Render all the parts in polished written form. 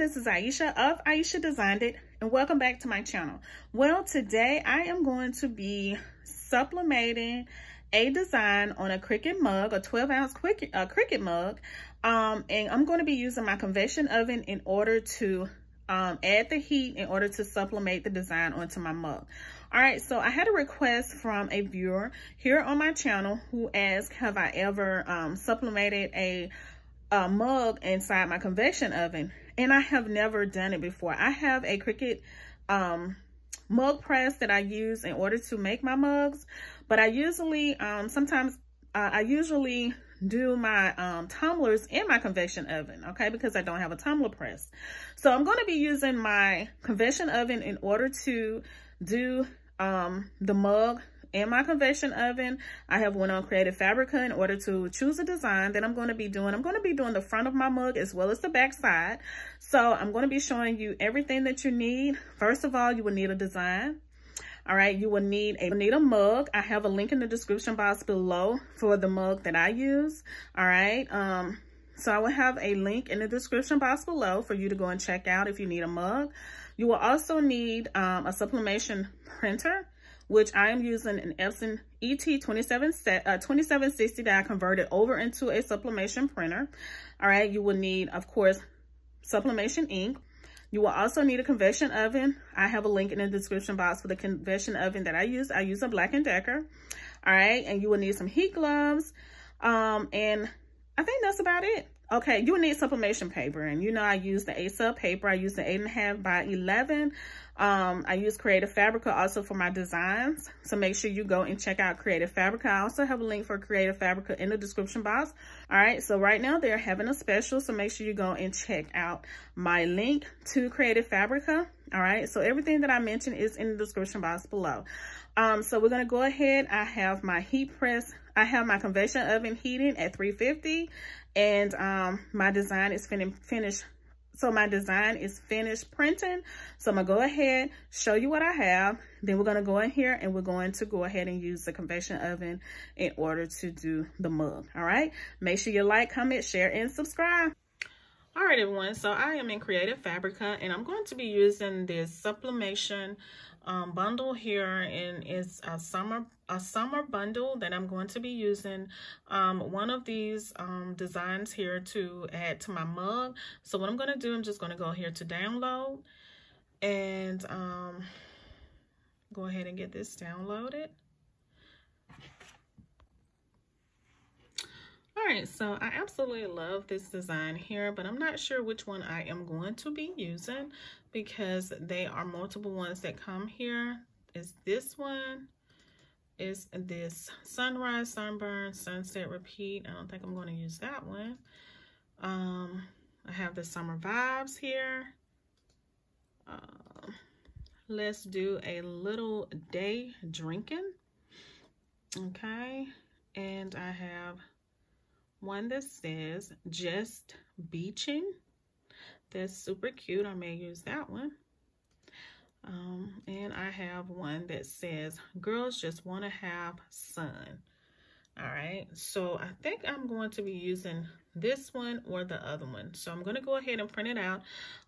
everyone, this is Ieasha of Ieasha Designed It, and welcome back to my channel. Well, today I am going to be sublimating a design on a Cricut mug, a 12-ounce Cricut mug, and I'm going to be using my convection oven in order to add the heat in order to sublimate the design onto my mug. All right, so I had a request from a viewer here on my channel who asked, have I ever sublimated a mug inside my convection oven? And I have never done it before. I have a Cricut mug press that I use in order to make my mugs, but I usually I usually do my tumblers in my convection oven, okay, because I don't have a tumbler press. So I'm going to be using my convection oven in order to do the mug in my convection oven. I have one on Creative Fabrica in order to choose a design that I'm going to be doing. I'm going to be doing the front of my mug as well as the back side. So I'm going to be showing you everything that you need. First of all, you will need a design. All right, you will need a mug. I have a link in the description box below for the mug that I use. All right, so I will have a link in the description box below for you to go and check out if you need a mug. You will also need a sublimation printer, which I am using an Epson ET 2760 that I converted over into a sublimation printer. All right, you will need, of course, sublimation ink. You will also need a convection oven. I have a link in the description box for the convection oven that I use. I use a Black and Decker. All right, and you will need some heat gloves. And I think that's about it. Okay, you will need sublimation paper, and you know I use the A Sub paper. I use the 8.5 by 11. I use Creative Fabrica also for my designs, so make sure you go and check out Creative Fabrica. I also have a link for Creative Fabrica in the description box. All right, so right now they're having a special, so make sure you go and check out my link to Creative Fabrica. All right, so everything that I mentioned is in the description box below. So we're gonna go ahead. I have my heat press. I have my convection oven heating at 350, and my design is finished. So my design is finished printing. So I'm gonna go ahead, show you what I have. Then we're gonna go in here and we're going to go ahead and use the convection oven in order to do the mug. All right, make sure you like, comment, share, and subscribe. All right, everyone, so I am in Creative Fabrica, and I'm going to be using this sublimation bundle here, and it's a summer bundle that I'm going to be using one of these designs here to add to my mug. So what I'm going to do, I'm just going to go here to download and go ahead and get this downloaded. All right, so I absolutely love this design here, but I'm not sure which one I am going to be using because they are multiple ones that come here. Is this one? Is this sunrise, sunburn, sunset, repeat? I don't think I'm going to use that one. I have the summer vibes here. Let's do a little day drinking. Okay, and I have one that says just beaching. That's super cute. I may use that one. And I have one that says girls just want to have sun. All right, so I think I'm going to be using this one or the other one. So I'm going to go ahead and print it out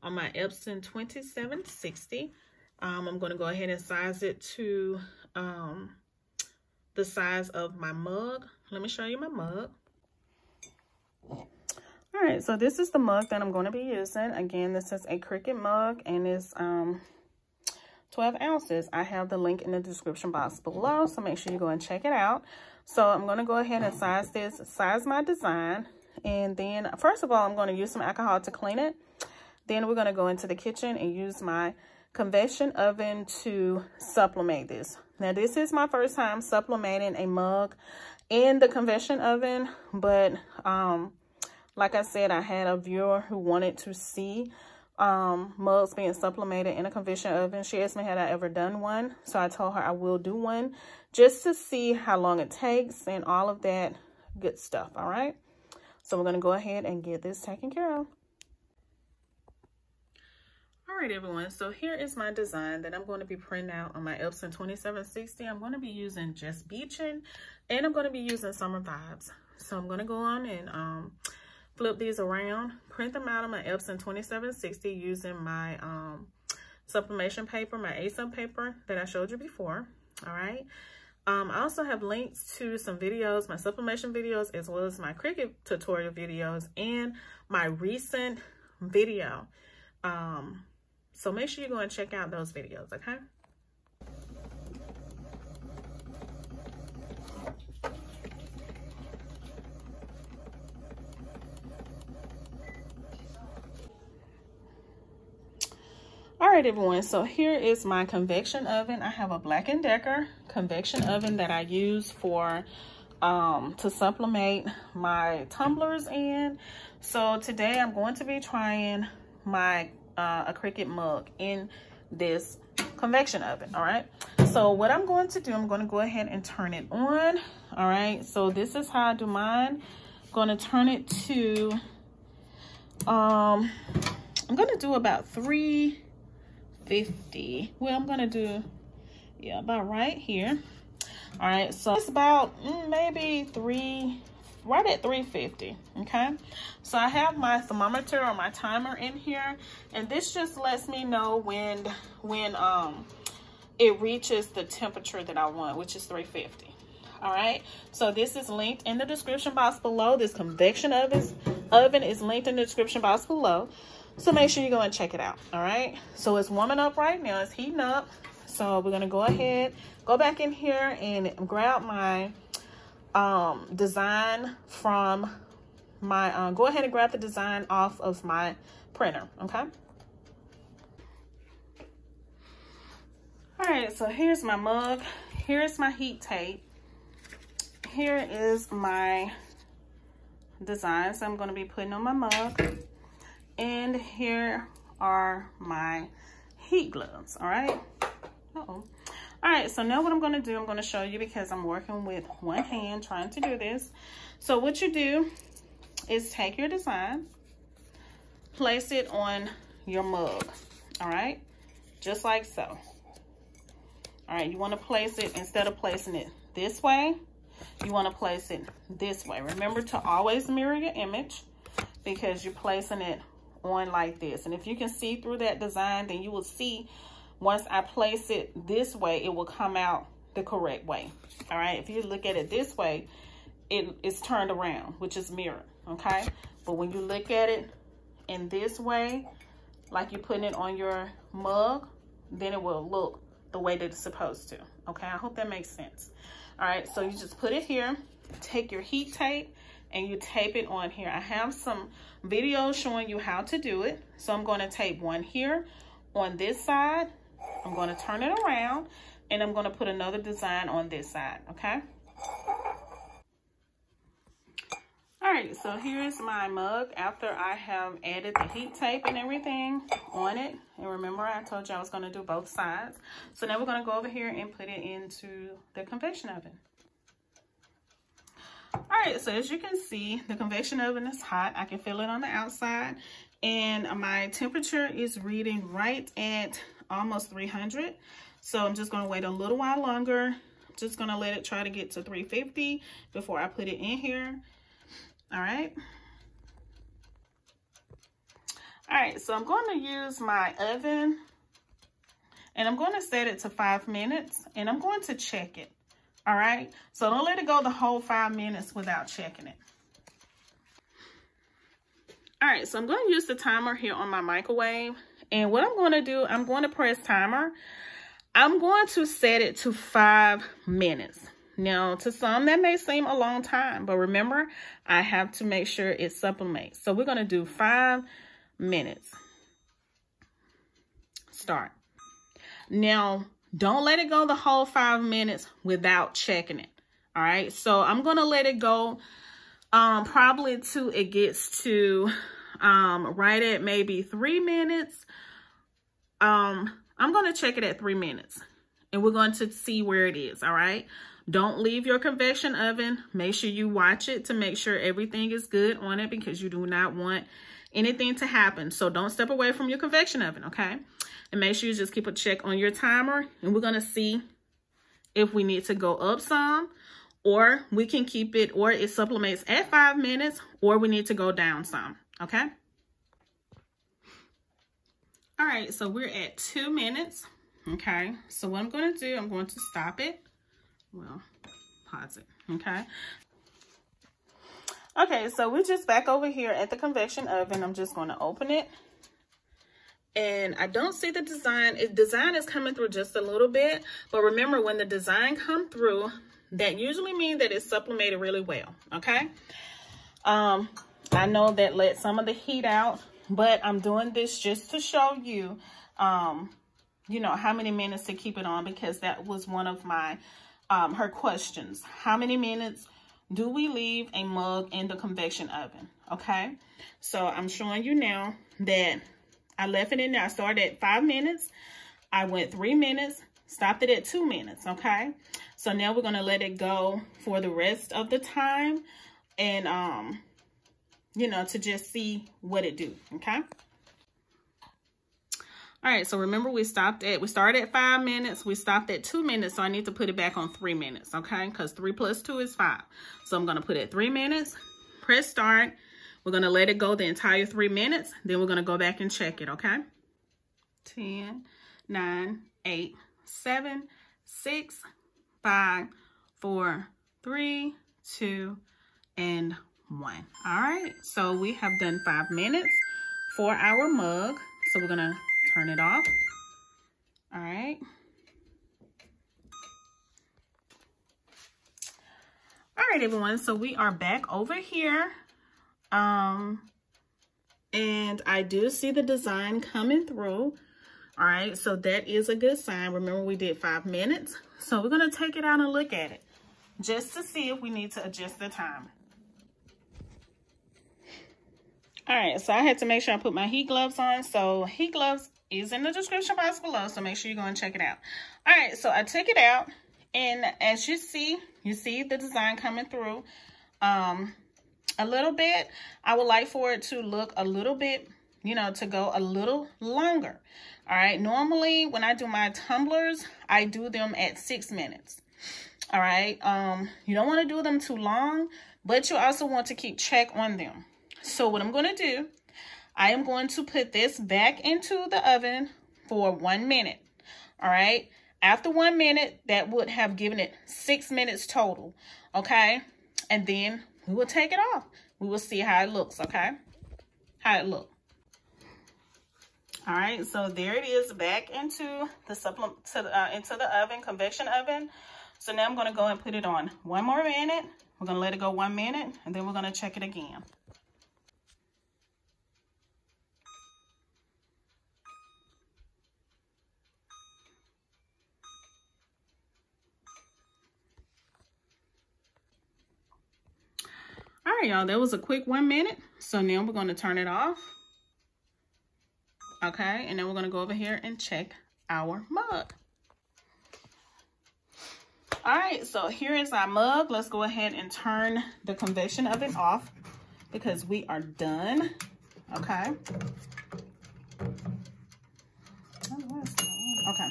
on my Epson 2760. I'm going to go ahead and size it to the size of my mug. Let me show you my mug. All right, so this is the mug that I'm going to be using. Again, this is a Cricut mug, and it's 12 ounces. I have the link in the description box below, so make sure you go and check it out. So I'm going to go ahead and size this, size my design, and then first of all, I'm going to use some alcohol to clean it. Then we're going to go into the kitchen and use my convection oven to sublimate this. Now, this is my first time sublimating a mug in the convection oven, but like I said, I had a viewer who wanted to see mugs being sublimated in a convection oven. She asked me had I ever done one, so I told her I will do one just to see how long it takes and all of that good stuff. All right, so we're going to go ahead and get this taken care of. All right, everyone, so here is my design that I'm going to be printing out on my Epson 2760. I'm going to be using just beaching, and I'm going to be using summer vibes. So I'm going to go on and flip these around, print them out on my Epson 2760 using my sublimation paper, my A Sub paper that I showed you before. All right. I also have links to some videos, my sublimation videos, as well as my Cricut tutorial videos and my recent video. So make sure you go and check out those videos, okay? All right, everyone, so here is my convection oven. I have a Black and Decker convection oven that I use for to sublimate my tumblers in. So today I'm going to be trying my a Cricut mug in this convection oven. All right, so what I'm going to do, I'm going to go ahead and turn it on. All right, so this is how I do mine. I'm going to turn it to I'm going to do about 350. Well, I'm gonna do, yeah, about right here. All right, so it's about maybe right at 350. Okay, so I have my thermometer or my timer in here, and this just lets me know when it reaches the temperature that I want, which is 350. All right, so this is linked in the description box below. This convection oven is linked in the description box below. So make sure you go and check it out, all right? So it's warming up right now, it's heating up. So we're gonna go ahead, go back in here and grab my design from my, go ahead and grab the design off of my printer, okay? All right, so here's my mug, here's my heat tape, here is my design. So I'm gonna be putting on my mug. And here are my heat gloves, all right? Uh-oh. All right, so now what I'm gonna do, I'm gonna show you because I'm working with one hand trying to do this. So what you do is take your design, place it on your mug, all right? Just like so. All right, you wanna place it, instead of placing it this way, you wanna place it this way. Remember to always mirror your image because you're placing it on like this. And if you can see through that design, then you will see once I place it this way, it will come out the correct way. All right, if you look at it this way, it is turned around, which is mirror, okay? But when you look at it in this way, like you're putting it on your mug, then it will look the way that it's supposed to, okay? I hope that makes sense. All right, so you just put it here, take your heat tape, and you tape it on here. I have some videos showing you how to do it. So I'm going to tape one here on this side. I'm going to turn it around and I'm going to put another design on this side, okay? All right, so here's my mug after I have added the heat tape and everything on it. And remember, I told you I was going to do both sides. So now we're going to go over here and put it into the convection oven. All right, so as you can see, the convection oven is hot. I can feel it on the outside. And my temperature is reading right at almost 300. So I'm just going to wait a little while longer. Just going to let it try to get to 350 before I put it in here. All right. All right, so I'm going to use my oven. And I'm going to set it to 5 minutes. And I'm going to check it. All right, so don't let it go the whole 5 minutes without checking it. All right, so I'm going to use the timer here on my microwave. And what I'm going to do, I'm going to press timer. I'm going to set it to 5 minutes. Now, to some, that may seem a long time, but remember, I have to make sure it sublimates. So we're going to do 5 minutes. Start. Now, don't let it go the whole 5 minutes without checking it. All right. So I'm going to let it go probably till it gets to right at maybe 3 minutes. I'm going to check it at 3 minutes and we're going to see where it is. All right. Don't leave your convection oven. Make sure you watch it to make sure everything is good on it because you do not want anything to happen. So don't step away from your convection oven. Okay. And make sure you just keep a check on your timer. And we're going to see if we need to go up some or we can keep it, or it supplements at 5 minutes, or we need to go down some, okay? All right, so we're at 2 minutes, okay? So what I'm going to do, I'm going to stop it. Well, pause it, okay? Okay, so we're just back over here at the convection oven. I'm just going to open it. And I don't see the design. Design is coming through just a little bit. But remember, when the design comes through, that usually means that it's sublimated really well, okay? I know that let some of the heat out, but I'm doing this just to show you, you know, how many minutes to keep it on, because that was one of my, her questions. How many minutes do we leave a mug in the convection oven, okay? So I'm showing you now that I left it in there. I started at 5 minutes. I went 3 minutes, stopped it at 2 minutes, okay? So now we're gonna let it go for the rest of the time and, you know, to just see what it do, okay? All right, so remember we started at 5 minutes, we stopped at 2 minutes, so I need to put it back on 3 minutes, okay? Because 3 plus 2 is 5. So I'm gonna put it 3 minutes, press start. We're gonna let it go the entire 3 minutes, then we're gonna go back and check it, okay? 10, 9, 8, 7, 6, 5, 4, 3, 2, and 1. All right, so we have done 5 minutes for our mug. So we're gonna turn it off. All right. All right, everyone, so we are back over here. And I do see the design coming through. All right, so that is a good sign. Remember, we did 5 minutes. So we're gonna take it out and look at it just to see if we need to adjust the time. All right, so I had to make sure I put my heat gloves on. So heat gloves is in the description box below, so make sure you go and check it out. All right, so I took it out, and as you see the design coming through a little bit. I would like for it to look a little bit, you know, to go a little longer. All right, normally when I do my tumblers, I do them at 6 minutes. All right, you don't want to do them too long, but you also want to keep check on them. So what I'm going to do, I am going to put this back into the oven for 1 minute. All right, after 1 minute, that would have given it 6 minutes total. Okay, and then we will take it off. We will see how it looks, okay? How it looks. All right, so there it is, back into the into the oven, convection oven. So now I'm gonna go and put it on 1 more minute. We're gonna let it go 1 minute, and then we're gonna check it again. All right, y'all, that was a quick 1 minute. So now we're gonna turn it off. Okay, and then we're gonna go over here and check our mug. All right, so here is our mug. Let's go ahead and turn the convection oven off because we are done, okay? Okay.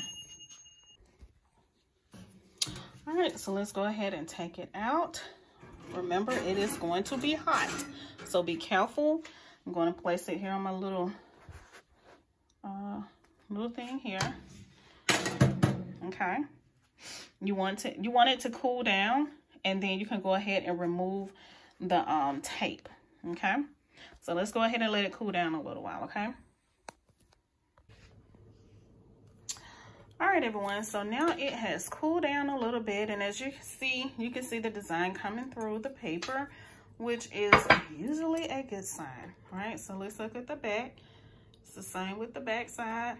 All right, so let's go ahead and take it out. Remember, it is going to be hot, so be careful. I'm gonna place it here on my little little thing here, okay? You want it to cool down, and then you can go ahead and remove the tape, okay? So let's go ahead and let it cool down a little while, okay? All right, everyone, so now it has cooled down a little bit, and as you can see the design coming through the paper, which is usually a good sign. All right, so let's look at the back. It's the same with the back side,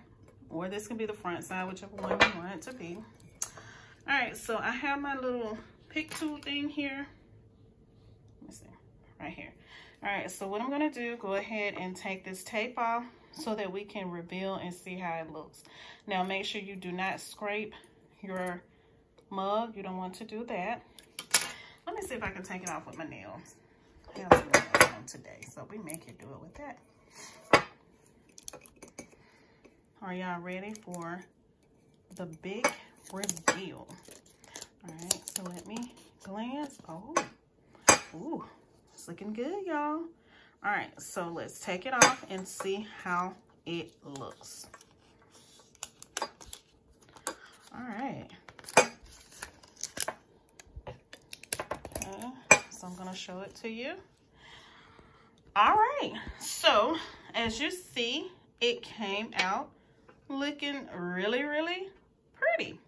or this can be the front side, whichever one you want it to be. All right, so I have my little pick tool thing here. Let me see, right here. All right, so what I'm gonna do, go ahead and take this tape off so that we can reveal and see how it looks. Now, make sure you do not scrape your mug. You don't want to do that. Let me see if I can take it off with my nails. I have some nails on today, so we may can do it with that. Are y'all ready for the big reveal? All right, so let me glance. Oh, ooh, it's looking good, y'all. All right, so let's take it off and see how it looks. All right. Okay, so I'm gonna show it to you. All right, so as you see, it came out looking really, really pretty.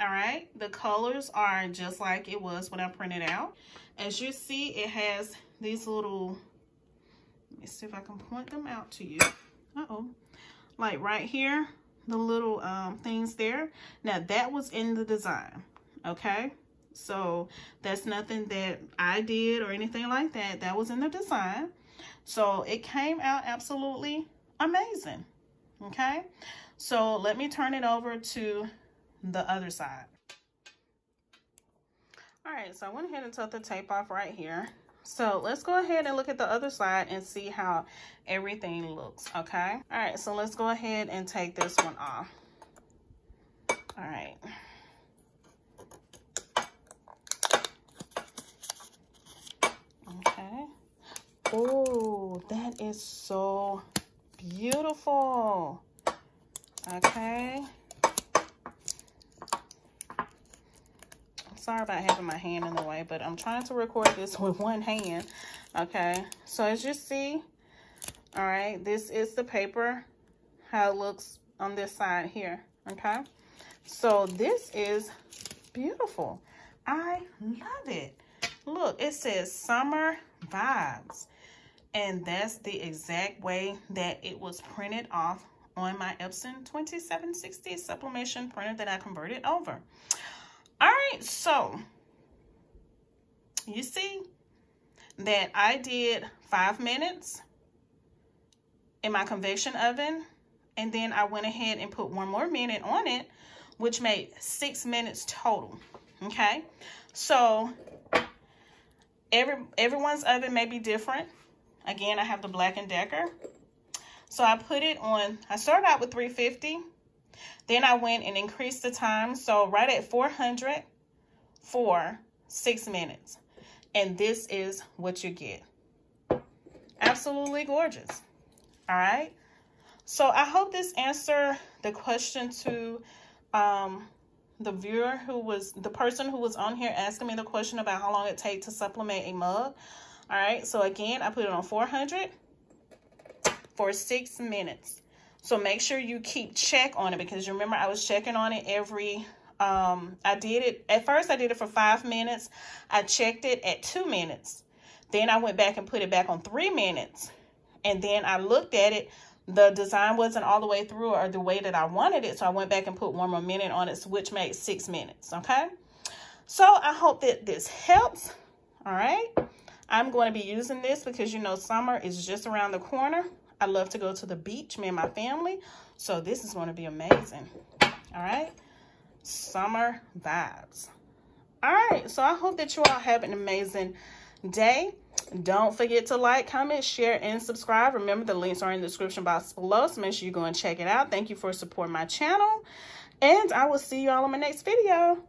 All right, the colors are just like it was when I printed out. As you see, it has these little, let me see if I can point them out to you. Uh-oh, like right here, the little things there. Now that was in the design, okay? So that's nothing that I did or anything like that. That was in the design. So it came out absolutely amazing, okay? So let me turn it over to the other side. All right, so I went ahead and took the tape off right here. So let's go ahead and look at the other side and see how everything looks, okay? All right, so let's go ahead and take this one off. All right. Okay. Oh, that is so beautiful. Okay. Sorry about having my hand in the way, but I'm trying to record this with one hand. Okay, so as you see, all right, this is the paper, how it looks on this side here, okay? So this is beautiful. I love it. Look, it says Summer Vibes, and that's the exact way that it was printed off on my Epson 2760 sublimation printer that I converted over. All right, so you see that I did 5 minutes in my convection oven, and then I went ahead and put 1 more minute on it, which made 6 minutes total, okay? So everyone's oven may be different. Again, I have the Black and Decker. So I put it on, I started out with 350. Then I went and increased the time, so right at 400 for 6 minutes. And this is what you get. Absolutely gorgeous. All right. So I hope this answered the question to the viewer who was, the person who was on here asking me the question about how long it takes to sublimate a mug. All right. So again, I put it on 400 for 6 minutes. So make sure you keep check on it, because you remember I was checking on it every, I did it, at first I did it for 5 minutes. I checked it at 2 minutes. Then I went back and put it back on 3 minutes. And then I looked at it. The design wasn't all the way through or the way that I wanted it. So I went back and put 1 more minute on it, which made 6 minutes, okay? So I hope that this helps, all right? I'm going to be using this because, you know, summer is just around the corner. I love to go to the beach, me and my family. So this is going to be amazing. All right. Summer vibes. All right. So I hope that you all have an amazing day. Don't forget to like, comment, share, and subscribe. Remember, the links are in the description box below. So make sure you go and check it out. Thank you for supporting my channel. And I will see you all in my next video.